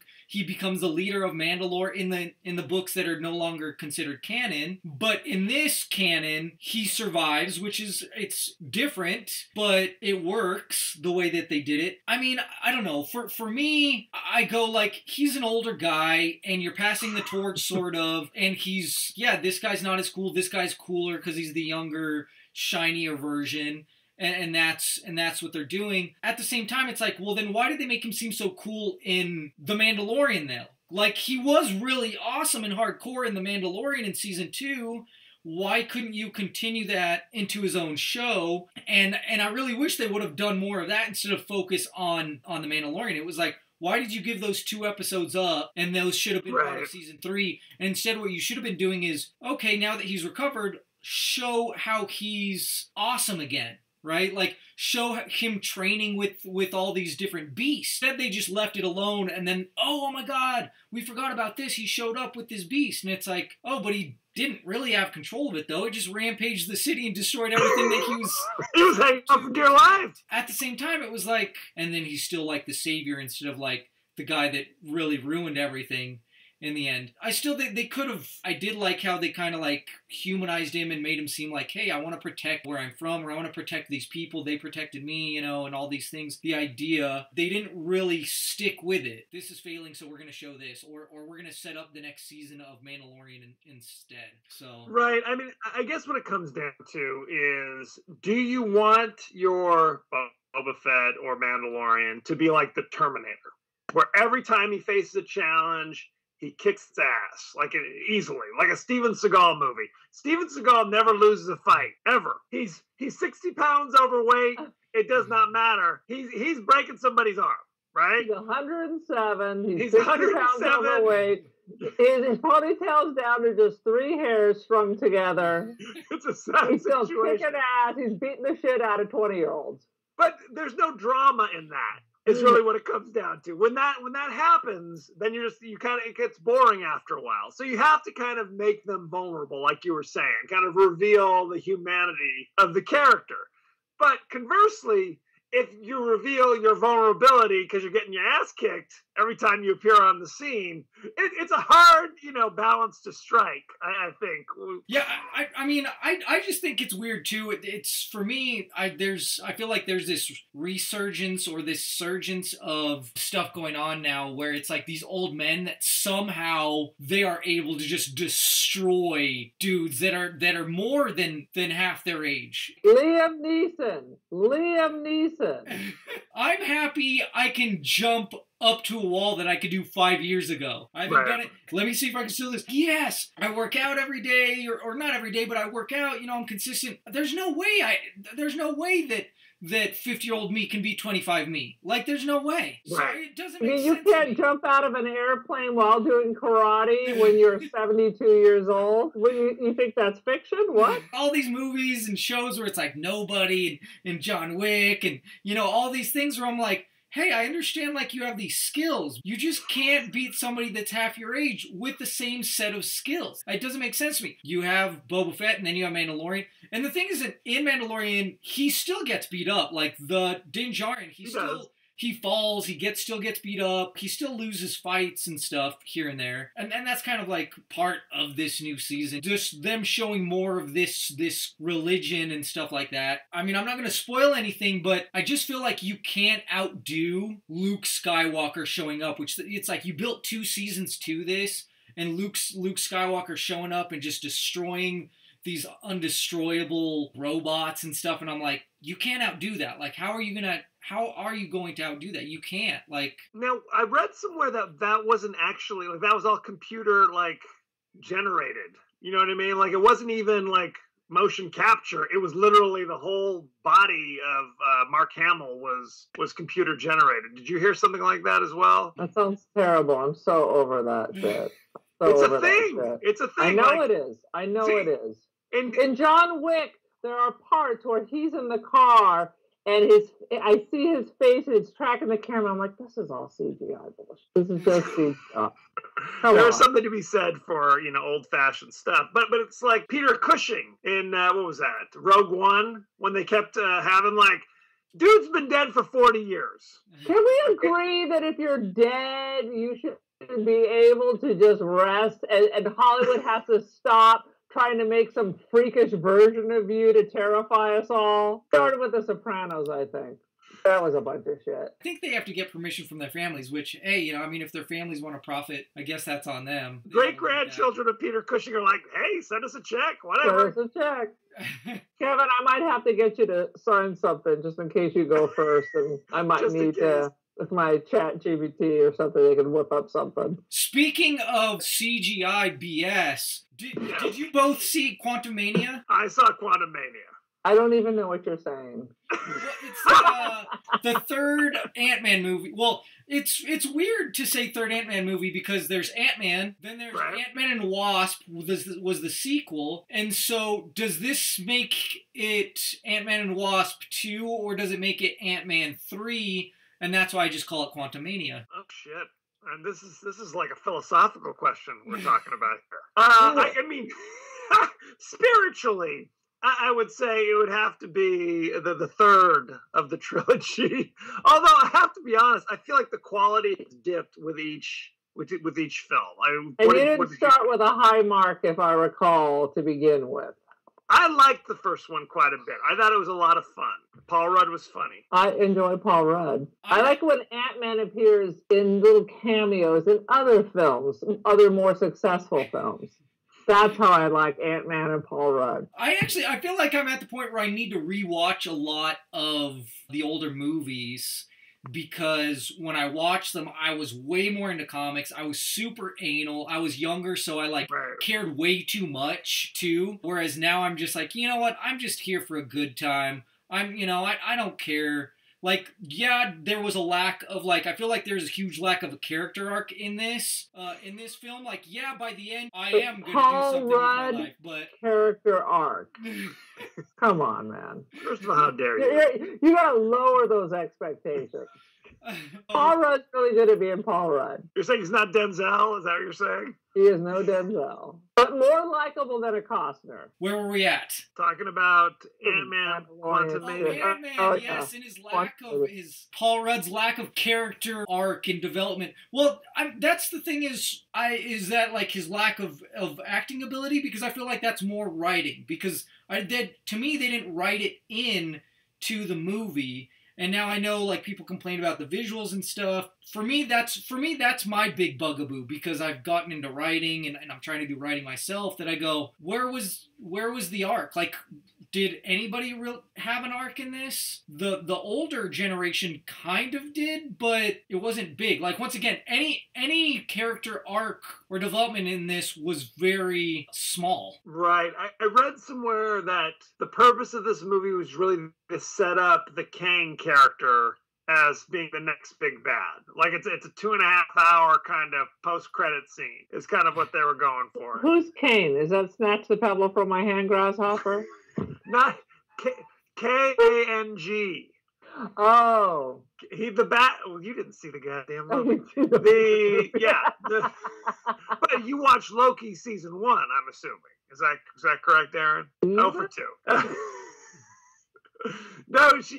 becomes the leader of Mandalore in the books that are no longer considered canon. But in this canon, he survives, which is, it's different, but it works the way that they did it. I mean, I don't know. For me, I go like, he's an older guy and you're passing the torch sort of, and he's, yeah, this guy's not as cool. This guy's cooler because he's the younger, shinier version. And that's what they're doing. At the same time, it's like, well, then why did they make him seem so cool in The Mandalorian, though? Like, he was really awesome and hardcore in The Mandalorian in Season 2. Why couldn't you continue that into his own show? And I really wish they would have done more of that instead of focus on The Mandalorian. It was like, why did you give those 2 episodes up? And those should have been part of Season 3. And instead, what you should have been doing is, okay, now that he's recovered, show how he's awesome again. Right? Like, show him training with all these different beasts. Instead, they just left it alone and then, oh my God, we forgot about this. He showed up with this beast. And it's like, oh, but he didn't really have control of it, though. It just rampaged the city and destroyed everything that he was... He was hanging up for dear life. At the same time, it was like... And then he's still like the savior instead of like the guy that really ruined everything in the end. I still think they could have... I did like how they kind of like humanized him and made him seem like, hey, I want to protect where I'm from, or I want to protect these people. They protected me, you know, and all these things. The idea, they didn't really stick with it. This is failing, so we're going to show this, or we're going to set up the next season of Mandalorian instead. So right. I mean, I guess what it comes down to is, do you want your Boba Fett or Mandalorian to be like the Terminator, where every time he faces a challenge, he kicks his ass, like, easily, like a Steven Seagal movie. Steven Seagal never loses a fight, ever. He's 60 pounds overweight. It does not matter. He's breaking somebody's arm, right? He's 107. He's 60 pounds overweight. His ponytail's down to just 3 hairs strung together. It's a sad situation. He's still kicking ass. He's beating the shit out of 20-year-olds. But there's no drama in that. It's really what it comes down to. When that happens, then it gets boring after a while. So you have to kind of make them vulnerable, like you were saying, kind of reveal the humanity of the character. But conversely, if you reveal your vulnerability because you're getting your ass kicked every time you appear on the scene, it's a hard, balance to strike, I think. Yeah, I mean, I just think it's weird too. It's for me, I feel like there's this resurgence or this surgence of stuff going on now where it's like these old men that somehow they are able to just destroy dudes that are more than half their age. Liam Neeson. I'm happy I can jump up to a wall that I could do 5 years ago. I haven't done it. Let me see if I can still do this. Yes, I work out every day, or not every day, but I work out. I'm consistent. There's no way that 50-year-old me can be 25 me. Like, there's no way. Right. So it doesn't make sense. You can't jump out of an airplane while doing karate when you're 72 years old. You think that's fiction? What? All these movies and shows where it's like Nobody and John Wick and, all these things where I'm like, hey, I understand, like, you have these skills. You just can't beat somebody that's half your age with the same set of skills. It doesn't make sense to me. You have Boba Fett, and then you have Mandalorian. And the thing is that in Mandalorian, he still gets beat up. Like, the Din Djarin, he falls, he still gets beat up, he still loses fights and stuff here and there. And that's kind of like part of this new season. Just them showing more of this religion and stuff like that. I mean, I'm not going to spoil anything, but I just feel like you can't outdo Luke Skywalker showing up, which it's like you built 2 seasons to this, and Luke Skywalker showing up and just destroying these undestroyable robots and stuff. And I'm like, you can't outdo that. Like, how are you going to outdo that? You can't. Like, now I read somewhere that wasn't actually, like, that was all computer, like, generated. You know what I mean? Like, it wasn't even like motion capture. It was literally the whole body of Mark Hamill was computer generated. Did you hear something like that as well? That sounds terrible. I'm so over that shit. So it's a thing. It's a thing. I know, like, it is. I know, see, it is. In John Wick, there are parts where he's in the car and I see his face and it's tracking the camera. I'm like, this is all CGI bullshit. This is just CGI. There's something to be said for, you know, old-fashioned stuff. But it's like Peter Cushing in, what was that, Rogue One? When they kept having, like, dude's been dead for 40 years. Can we agree that if you're dead, you should be able to just rest? And Hollywood has to stop trying to make some freakish version of you to terrify us all. Started with The Sopranos, I think. That was a bunch of shit. I think they have to get permission from their families, which, hey, you know, I mean, if their families want to profit, I guess that's on them. Great-grandchildren of Peter Cushing are like, hey, send us a check, whatever. Send us a check. Kevin, I might have to get you to sign something just in case you go first, and I might need to, with my ChatGPT or something, they can whip up something. Speaking of CGI BS, did you both see Quantumania? I saw Quantumania. I don't even know what you're saying. It's the third Ant-Man movie. Well, it's weird to say third Ant-Man movie because there's Ant-Man, then there's Ant-Man and Wasp was the sequel. And so does this make it Ant-Man and Wasp 2 or does it make it Ant-Man 3? And that's why I just call it Quantumania. Oh, shit. And this is like a philosophical question we're talking about here. I mean, spiritually, I would say it would have to be the third of the trilogy. Although, I have to be honest, I feel like the quality has dipped with each film. You didn't start with a high mark, if I recall, to begin with. I liked the first one quite a bit. I thought it was a lot of fun. Paul Rudd was funny. I enjoy Paul Rudd. I like when Ant-Man appears in little cameos in other films, other more successful films. That's how I like Ant-Man and Paul Rudd. I feel like I'm at the point where I need to rewatch a lot of the older movies, because when I watched them, I was way more into comics. I was super anal. I was younger, so I, like, cared way too much, too. Whereas now I'm just like, you know what? I'm just here for a good time. I don't care. Like, yeah, there was a lack of, like, I feel like there's a huge lack of a character arc in this film. Like, yeah, by the end, I am going to do something with my life, but character arc. Come on, man. First of all, how dare you? You gotta lower those expectations. Paul Rudd's really good at being Paul Rudd. You're saying he's not Denzel? Is that what you're saying? He is no Denzel. But more likable than a Costner. Where were we at? Talking about Ant-Man Quantumania. Oh, Ant-Man, yes, and Paul Rudd's lack of character arc and development. Well, that's the thing is that, like, his lack of acting ability? Because I feel like that's more writing. Because to me, they didn't write it in to the movie. And now I know, like, people complain about the visuals and stuff. For me, that's my big bugaboo, because I've gotten into writing and I'm trying to do writing myself, that I go, where was the arc? Like, did anybody have an arc in this? The older generation kind of did, but it wasn't big. Like, once again, any character arc or development in this was very small. Right. I read somewhere that the purpose of this movie was really to set up the Kang character as being the next big bad. Like, it's a 2.5-hour kind of post-credit scene. It's kind of what they were going for. Who's Kane? Is that Snatch the Pebble from My Hand, Grasshopper? Not K-A-N-G. Oh. Well, you didn't see the goddamn movie. But you watched Loki season 1, I'm assuming. Is that correct, Aaron? Yeah. 0-for-2. No, I at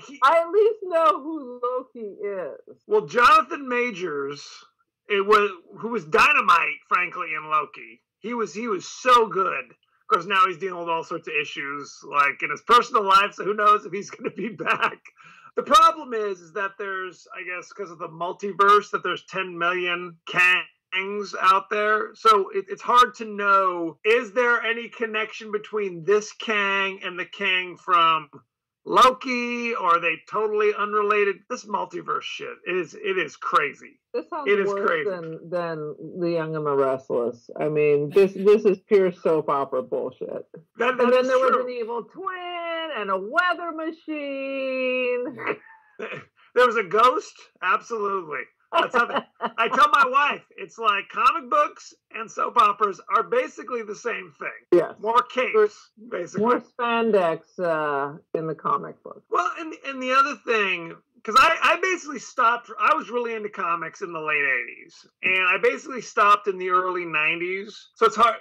least know who Loki is. Well, Jonathan Majors, who was dynamite, frankly, in Loki. He was so good. Of course, now he's dealing with all sorts of issues, like, in his personal life, so who knows if he's going to be back. The problem is that there's, I guess, because of the multiverse, that there's 10 million Kang things out there. So it's hard to know, is there any connection between this Kang and the Kang from Loki, or are they totally unrelated? This multiverse shit it is crazy. This sounds worse than The Young and the Restless. I mean, this is pure soap opera bullshit. And then there was an evil twin and a weather machine. There was a ghost? Absolutely. That's how I tell my wife, it's like comic books and soap operas are basically the same thing. Yeah. More capes, basically. More spandex in the comic book. Well, and the other thing, because I basically stopped, I was really into comics in the late 80s, and I basically stopped in the early 90s. So it's hard,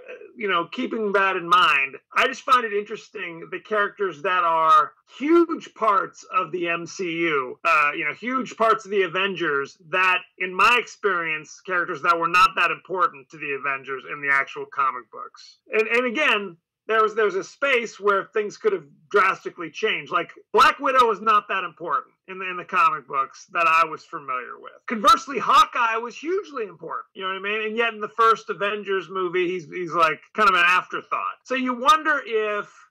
keeping that in mind, I just find it interesting, the characters that are huge parts of the MCU, huge parts of the Avengers, that, in my experience, characters that were not that important to the Avengers in the actual comic books. And again, there was a space where things could have drastically changed. Like, Black Widow was not that important in the comic books that I was familiar with. Conversely, Hawkeye was hugely important. You know what I mean? And yet in the first Avengers movie, he's like kind of an afterthought. So you wonder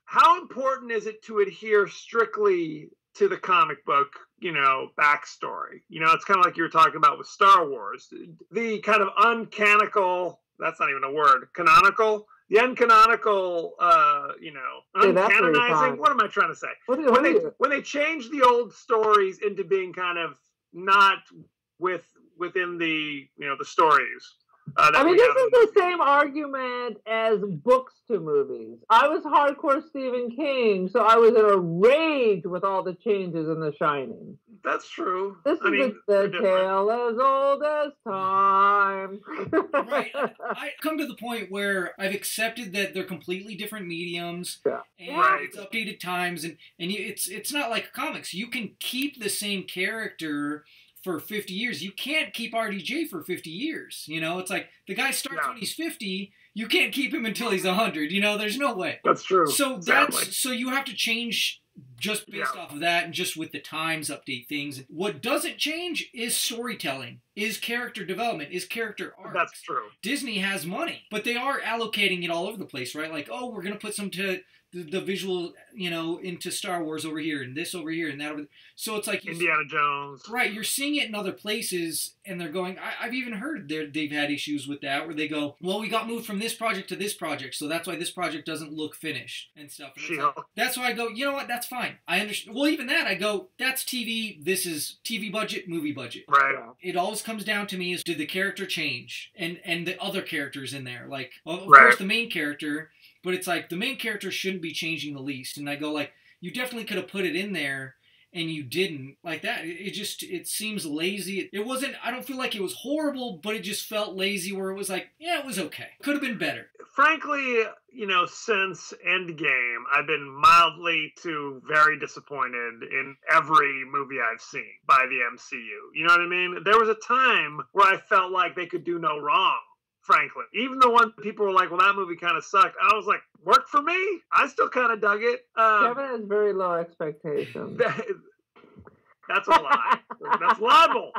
how important is it to adhere strictly to the comic book, backstory? It's kind of like you were talking about with Star Wars. The kind of uncanonical, that's not even a word, canonical, the uncanonical, uncanonizing. What am I trying to say? When they changed the old stories into being kind of not within the the stories. This is the same argument as books to movies. I was hardcore Stephen King, so I was in a rage with all the changes in The Shining. That's true. This is the tale as old as time. Right. I come to the point where I've accepted that they're completely different mediums, and it's updated times, and it's not like comics. You can keep the same character for 50 years. You can't keep RDJ for 50 years. It's like the guy starts when he's 50. You can't keep him until he's 100. There's no way. That's true. So so you have to change just based off of that, and just with the times update things. What doesn't change is storytelling, is character development, is character arcs. That's true. Disney has money, but they are allocating it all over the place, right? Like, oh, we're going to put some to the visual, into Star Wars over here, and this over here, and that over there. So it's like Indiana Jones. Right, you're seeing it in other places, and they're going, I've even heard they've had issues with that, where they go, well, we got moved from this project to this project, so that's why this project doesn't look finished, and stuff. And that's why I go, you know what, that's fine. I understand. Well, even that, I go, that's TV, this is TV budget, movie budget. Right. It always comes down to me is, did the character change? And the other characters in there, like, well, of course the main character... But it's like, the main character shouldn't be changing the least. And I go, like, you definitely could have put it in there, and you didn't. Like that, it seems lazy. It wasn't, I don't feel like it was horrible, but it just felt lazy where it was like, yeah, it was okay. Could have been better. Frankly, since Endgame, I've been mildly to very disappointed in every movie I've seen by the MCU. You know what I mean? There was a time where I felt like they could do no wrong. Frankly, even the one people were like, well, that movie kind of sucked. I was like, worked for me? I still kind of dug it. Kevin has very low expectations. That's a lie. That's libel.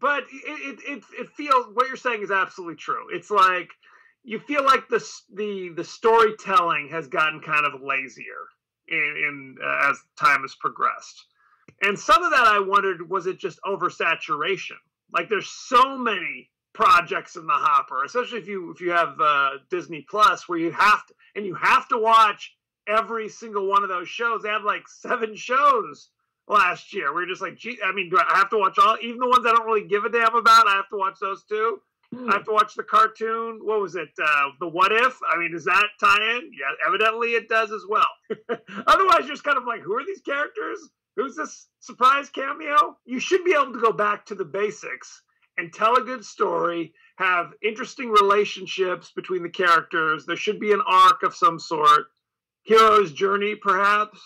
But it feels, what you're saying is absolutely true. It's like, you feel like the storytelling has gotten kind of lazier as time has progressed. And some of that I wondered, was it just oversaturation? Like, there's so many projects in the hopper, especially if you have Disney Plus, where you have to watch every single one of those shows. They had like 7 shows last year. We're just like, gee, I mean, do I have to watch all, even the ones I don't really give a damn about? I have to watch those too. I have to watch the cartoon. What was it? The What If? I mean, does that tie in? Yeah, evidently it does as well. Otherwise, you're just kind of like, who are these characters? Who's this surprise cameo? You should be able to go back to the basics and tell a good story, have interesting relationships between the characters. There should be an arc of some sort. Hero's journey, perhaps.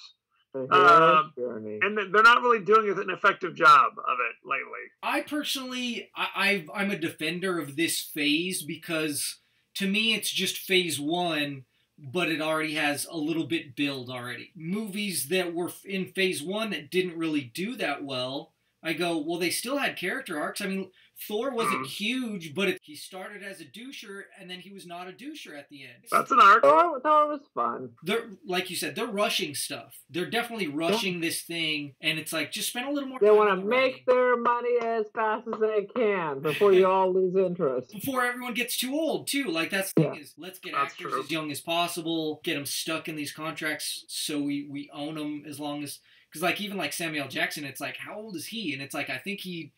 Journey. And they're not really doing an effective job of it lately. I personally, I'm a defender of this phase, because to me it's just phase 1, but it already has a little bit build already. Movies that were in phase 1 that didn't really do that well, I go, well, they still had character arcs. I mean, Thor wasn't huge, but he started as a doucher, and then he was not a doucher at the end. That's an arc. Oh, no, it was fun. They're, like you said, they're rushing stuff. They're definitely rushing this thing, and it's like, just spend a little more time. They want to make their money as fast as they can before you all lose interest. Before everyone gets too old, too. Like, that's the thing is, let's get actors as young as possible, get them stuck in these contracts so we own them as long as... Because, like, even, like, Samuel Jackson, it's like, how old is he? And it's like, I think he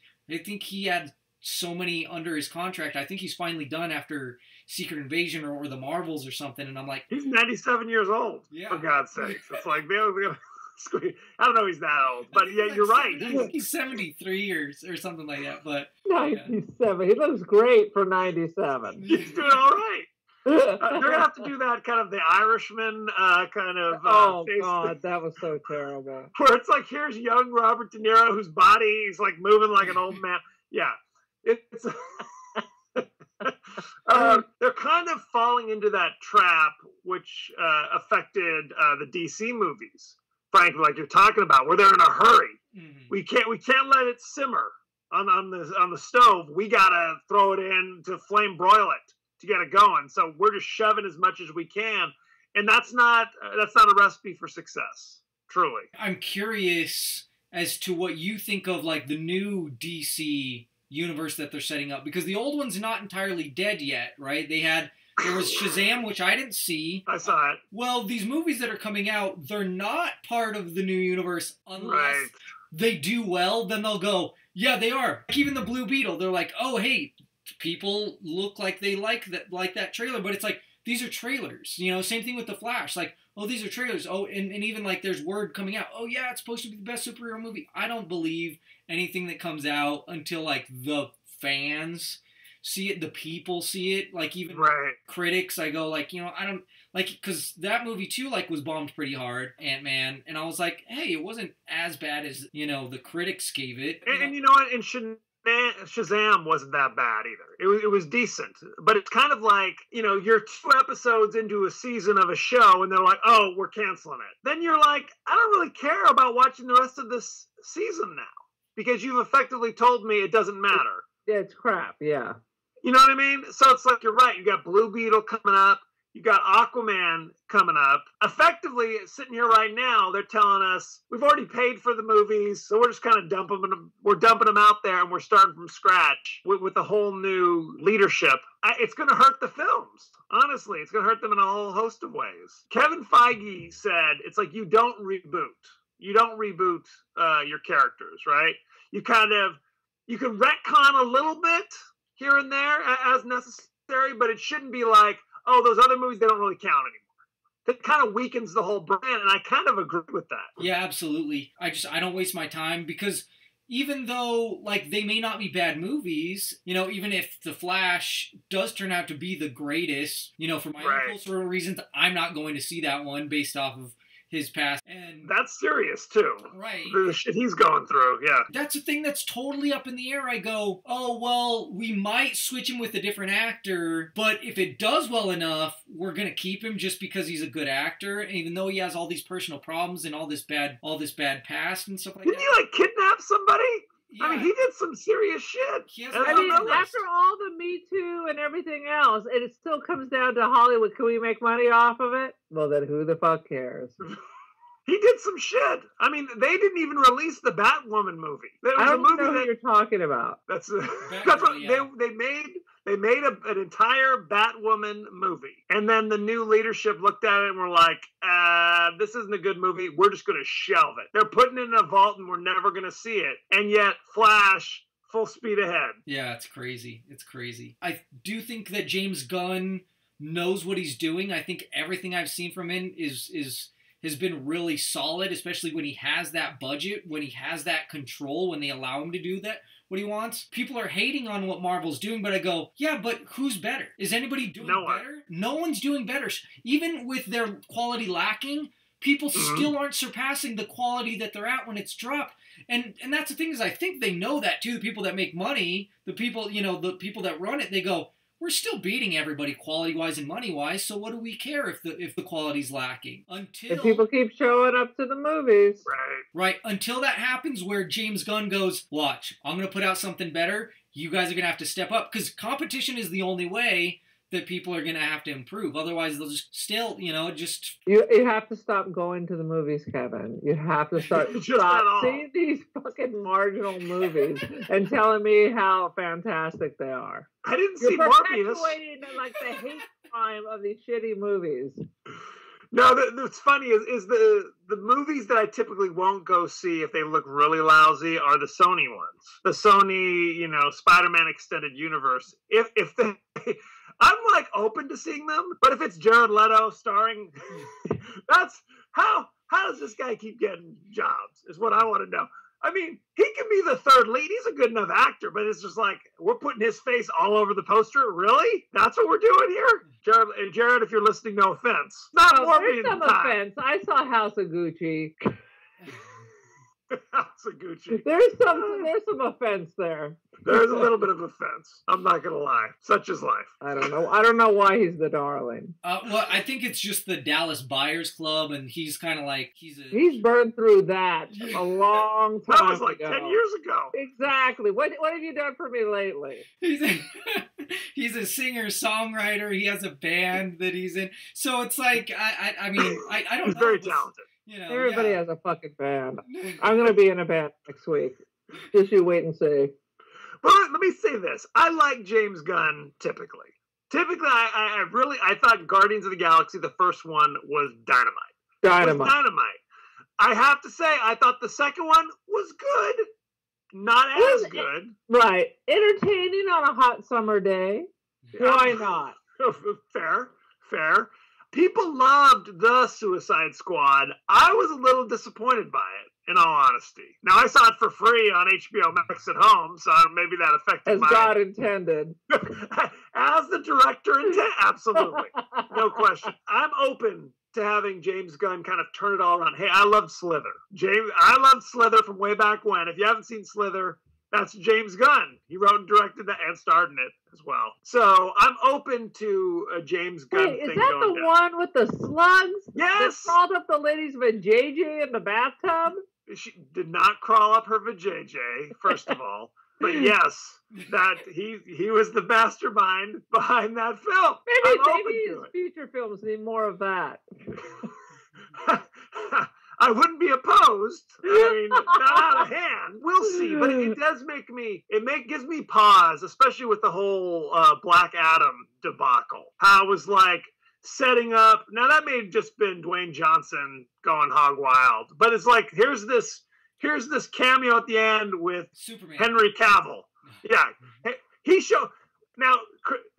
had so many under his contract. I think he's finally done after Secret Invasion or the Marvels or something. And I'm like... He's 97 years old, for God's sake. It's like, man, we're gonna... I don't know he's that old, but yeah, like, you're right. I think he's 73 or something like that, but... 97. Yeah. He looks great for 97. He's doing all right. They're gonna have to do that kind of the Irishman kind of. Oh God, that was so terrible. Where it's like, here's young Robert De Niro, whose body is like moving like an old man. Yeah, it's. They're kind of falling into that trap, which affected the DC movies. Frankly, like you're talking about, where they're in a hurry. Mm-hmm. We can't let it simmer on the stove. We gotta throw it in to flame broil it. To get it going, so we're just shoving as much as we can, and that's not a recipe for success. Truly, I'm curious as to what you think of like the new DC universe that they're setting up, because the old one's not entirely dead yet, right? There was Shazam, which I didn't see. I saw it. Well, these movies that are coming out, they're not part of the new universe unless they do well. Then they'll go, yeah, they are. Like even the Blue Beetle, they're like, oh hey. People look like they like that trailer, but it's like, these are trailers, you know, same thing with The Flash. Like, oh, these are trailers. Oh, and even like there's word coming out. Oh yeah, it's supposed to be the best superhero movie. I don't believe anything that comes out until like the fans see it, the people see it, like even critics, I go like, you know, I don't like, cause that movie too, like was bombed pretty hard, Ant-Man. And I was like, hey, it wasn't as bad as, you know, the critics gave it. And you know what? And shouldn't, Shazam wasn't that bad either. It was decent, but it's kind of like, you know, you're 2 episodes into a season of a show and they're like, oh, we're canceling it. Then you're like, I don't really care about watching the rest of this season now because you've effectively told me it doesn't matter. Yeah, it's crap. Yeah. You know what I mean? So it's like, you're right. You got Blue Beetle coming up. You got Aquaman coming up. Effectively, sitting here right now, they're telling us we've already paid for the movies, so we're just kind of dumping them out there, and we're starting from scratch with a whole new leadership. It's going to hurt the films. Honestly, it's going to hurt them in a whole host of ways. Kevin Feige said it's like, you don't reboot. You don't reboot your characters, right? You kind of, you can retcon a little bit here and there as necessary, but it shouldn't be like, oh, those other movies, they don't really count anymore. That kind of weakens the whole brand, and I kind of agree with that. Yeah, absolutely. I don't waste my time, because even though, like, they may not be bad movies, you know, even if The Flash does turn out to be the greatest, you know, for my own cultural reasons, I'm not going to see that one based off of his past. And that's serious too, right? The shit he's going through. Yeah, that's a thing that's totally up in the air. I go, oh well, we might switch him with a different actor, but if it does well enough, we're gonna keep him just because he's a good actor, and even though he has all these personal problems and all this bad past and stuff like that. Didn't he like kidnap somebody? Yeah. I mean, he did some serious shit. After all the Me Too and everything else, and it still comes down to Hollywood. Can we make money off of it? Well, then who the fuck cares? He did some shit. I mean, they didn't even release the Batwoman movie. I don't know who you're talking about. They made an entire Batwoman movie. And then the new leadership looked at it and were like, this isn't a good movie. We're just going to shelve it. They're putting it in a vault and we're never going to see it. And yet, Flash, full speed ahead. Yeah, it's crazy. It's crazy. I do think that James Gunn knows what he's doing. I think everything I've seen from him has been really solid, especially when he has that budget, when he has that control, when they allow him to do that. What he wants. People are hating on what Marvel's doing, but I go, yeah, but who's better? Is anybody doing better? No one's doing better. Even with their quality lacking, people still aren't surpassing the quality that they're at when it's dropped. And that's the thing is, I think they know that too. The people that make money, the people, you know, the people that run it, they go, we're still beating everybody quality-wise and money-wise, so what do we care if the quality's lacking? If people keep showing up to the movies. Right. Until that happens where James Gunn goes, watch, I'm going to put out something better. you guys are going to have to step up, because competition is the only way that people are going to have to improve. Otherwise, they'll just still, you know, just... You have to stop going to the movies, Kevin. You have to stop seeing these fucking marginal movies and telling me how fantastic they are. I didn't see Morbius. You're perpetuating like the hate crime of these shitty movies. No, what's funny is the movies that I typically won't go see if they look really lousy are the Sony ones. The Sony, you know, Spider-Man Extended Universe. If they... I'm, like, open to seeing them, but if it's Jared Leto starring, that's, how does this guy keep getting jobs is what I want to know. I mean, he can be the third lead. He's a good enough actor, but it's just like, we're putting his face all over the poster? Really? That's what we're doing here? Jared, if you're listening, no offense. Not more than some offense. I saw House of Gucci. House of Gucci. There's some offense there. There's a little bit of offense. I'm not gonna lie. Such is life. I don't know why he's the darling. Well, I think it's just the Dallas Buyers Club, and he's kind of like he's burned through that a long time. That was like ago. 10 years ago. Exactly. What have you done for me lately? He's a singer songwriter. He has a band that he's in. So it's like I mean I don't. He's know very talented. You know, everybody has a fucking band. I'm going to be in a band next week. Just you wait and see. But let me say this. I like James Gunn typically. Typically, I thought Guardians of the Galaxy, the first one, was dynamite. I have to say, I thought the second one was good. Not as good. Right. Entertaining on a hot summer day. Yeah. Why not? Fair. People loved the Suicide Squad. I was a little disappointed by it, in all honesty. Now, I saw it for free on HBO Max at home, so maybe that affected my... As God intended. As the director intended. Absolutely. No question. I'm open to having James Gunn kind of turn it all around. Hey, I loved Slither. I loved Slither from way back when. If you haven't seen Slither... That's James Gunn. He wrote and directed that and starred in it as well. So I'm open to a James Gunn thing. Is that the one with the slugs? Yes. That crawled up the lady's vajayjay in the bathtub? She did not crawl up her vajayjay, first of all. But yes, that he was the mastermind behind that film. Maybe his future films need more of that. I wouldn't be opposed. I mean, not out of hand. We'll see. But it does make me, gives me pause, especially with the whole Black Adam debacle. How it was like setting up. Now, that may have just been Dwayne Johnson going hog wild. But it's like, here's this cameo at the end with Superman. Henry Cavill. Yeah. He showed. Now,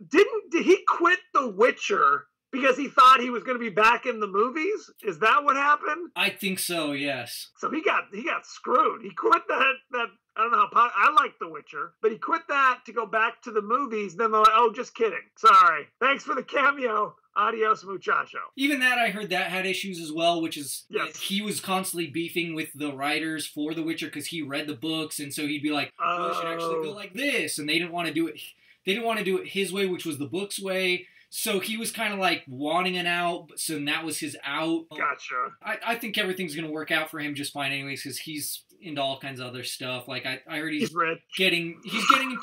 did he quit The Witcher? Because he thought he was going to be back in the movies? Is that what happened? I think so, yes. So he got screwed. He quit that I don't know how... I like The Witcher, but he quit that to go back to the movies. Then they're like, oh, just kidding. Sorry. Thanks for the cameo. Adios, muchacho. Even that, I heard that had issues as well, which is yes. He was constantly beefing with the writers for The Witcher because he read the books, and so he'd be like, oh, I should actually go like this. And they didn't want to do it. They didn't want to do it his way, which was the book's way. So he was kind of like wanting an out, so that was his out. Gotcha. I think everything's going to work out for him just fine anyways, because he's into all kinds of other stuff. Like, I heard he's getting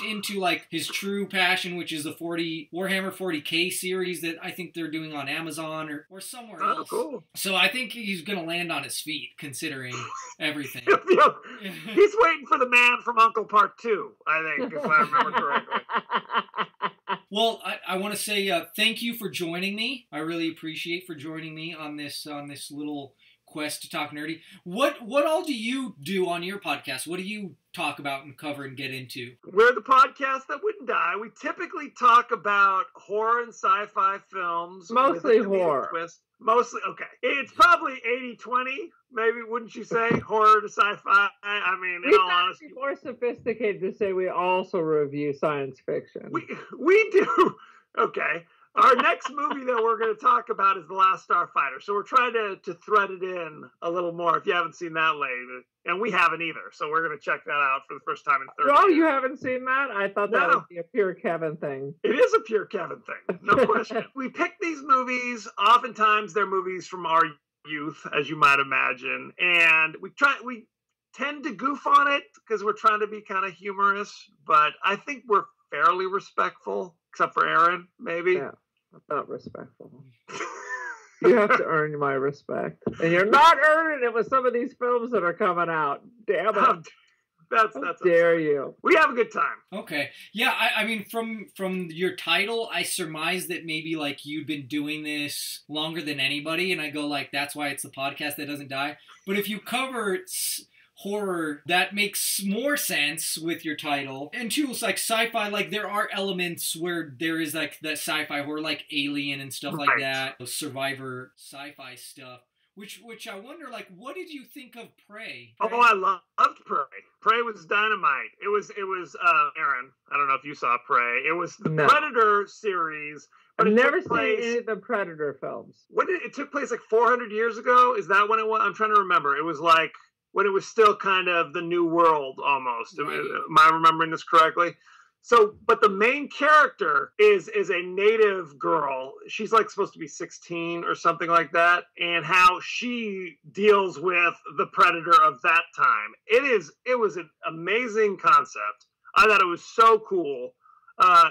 into, like, his true passion, which is the Warhammer 40K series that I think they're doing on Amazon or somewhere else. Cool. So I think he's going to land on his feet, considering everything. He's waiting for the Man from Uncle Part 2, I think, if I remember correctly. Well, I want to say thank you for joining me. I really appreciate for joining me on this little quest to talk nerdy. What all do you do on your podcast? What do you talk about and cover and get into? We're the podcast that wouldn't die. We typically talk about horror and sci-fi films. Mostly horror. Twist. Mostly, okay. It's probably 80-20, maybe, wouldn't you say? Horror to sci-fi. I mean, in all honesty. It's more sophisticated to say we also review science fiction. We do. Okay. Our next movie that we're going to talk about is The Last Starfighter. So we're trying to thread it in a little more if you haven't seen that lately. And we haven't either. So we're going to check that out for the first time in 30 years. Oh, you haven't seen that? I thought that would be a pure Kevin thing. It is a pure Kevin thing. No question. We pick these movies. Oftentimes they're movies from our youth, as you might imagine. And we try... tend to goof on it because we're trying to be kind of humorous, but I think we're fairly respectful, except for Aaron, maybe. Yeah, I'm not respectful. You have to earn my respect. And you're not earning it with some of these films that are coming out. Damn it. That's dare you. We have a good time. Okay. Yeah, I mean, from your title, I surmise that maybe, like, you've been doing this longer than anybody, and I go, like, that's why it's the podcast that doesn't die. But if you cover horror, that makes more sense with your title. And two, it's like sci-fi, like there are elements where there is like that sci-fi horror, like Alien and stuff like that, survivor sci-fi stuff. Which I wonder, like, what did you think of Prey? Oh, I loved Prey. Prey was dynamite. It was Aaron, I don't know if you saw Prey. It was the Predator series. But I've never seen any of the Predator films. When it took place like 400 years ago? Is that when it was? I'm trying to remember. It was like when it was still kind of the New World almost. Right. Am I remembering this correctly? So, but the main character is a native girl. She's like supposed to be 16 or something like that. And how she deals with the predator of that time. It was an amazing concept. I thought it was so cool.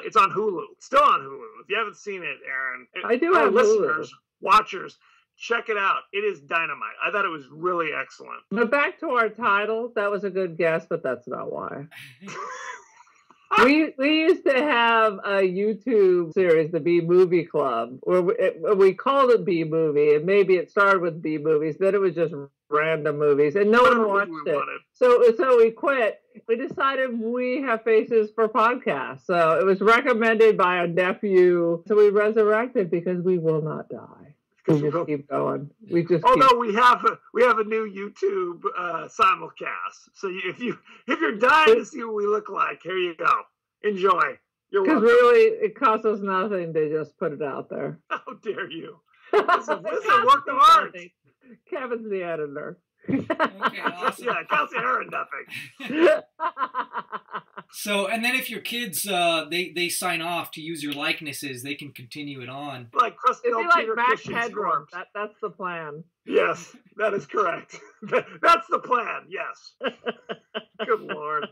It's on Hulu. It's still on Hulu. If you haven't seen it, Aaron. I do have listeners, watchers. Check it out. It is dynamite. I thought it was really excellent. But back to our title. That was a good guess, but that's not why. We used to have a YouTube series, the B Movie Club, where we called it B Movie, and maybe it started with B Movies, but it was just random movies, and no one watched it. So we quit. We decided we have faces for podcasts. So it was recommended by a nephew. So we resurrected because we will not die. We just keep going. We have a new YouTube simulcast. So if you're dying to see what we look like, here you go. Enjoy. You're welcome. Because really, it costs us nothing to just put it out there. How dare you? This is a work of art. Kevin's the editor. Okay, awesome. Yeah, Kelsey Aaron, nothing. So, and then if your kids, they sign off to use your likenesses, they can continue it on. Like Peter Cushing Storms. That's the plan. Yes, that is correct. That's the plan, yes. Good Lord.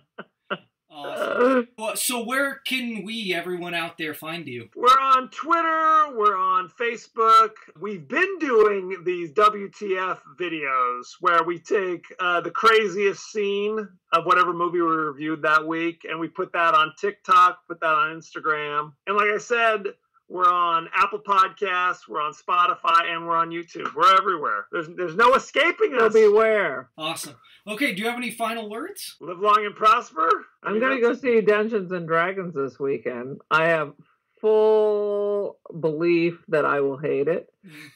Awesome. So where can everyone out there, find you? We're on Twitter. We're on Facebook. We've been doing these WTF videos where we take the craziest scene of whatever movie we reviewed that week, and we put that on TikTok, put that on Instagram. And like I said, we're on Apple Podcasts, we're on Spotify, and we're on YouTube. We're everywhere. There's no escaping us. So beware. Awesome. Okay, do you have any final words? Live long and prosper. I'm going to go see Dungeons & Dragons this weekend. I have full belief that I will hate it,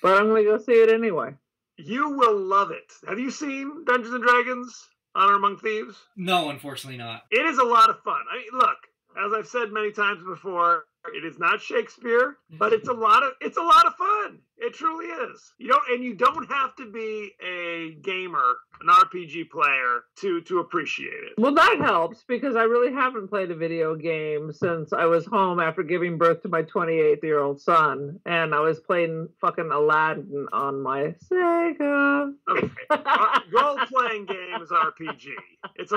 but I'm going to go see it anyway. You will love it. Have you seen Dungeons & Dragons: Honor Among Thieves? No, unfortunately not. It is a lot of fun. I mean, look, as I've said many times before, it is not Shakespeare, but it's a lot of fun. It truly is. You don't have to be a gamer, an RPG player to appreciate it. Well, that helps because I really haven't played a video game since I was home after giving birth to my 28-year-old son, and I was playing fucking Aladdin on my Sega. Okay, role-playing game is RPG. It's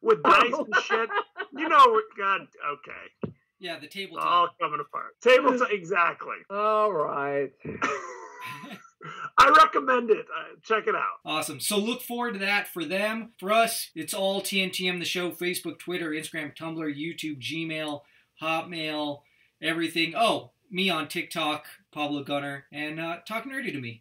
with dice and shit. You know, God, okay. Yeah, the tabletop. All coming apart. Tabletop, exactly. All right. I recommend it. Check it out. Awesome. So look forward to that for them. For us, it's all TNTM, the show, Facebook, Twitter, Instagram, Tumblr, YouTube, Gmail, Hotmail, everything. Oh, me on TikTok, Pablo Gunner, and Talk Nerdy to Me.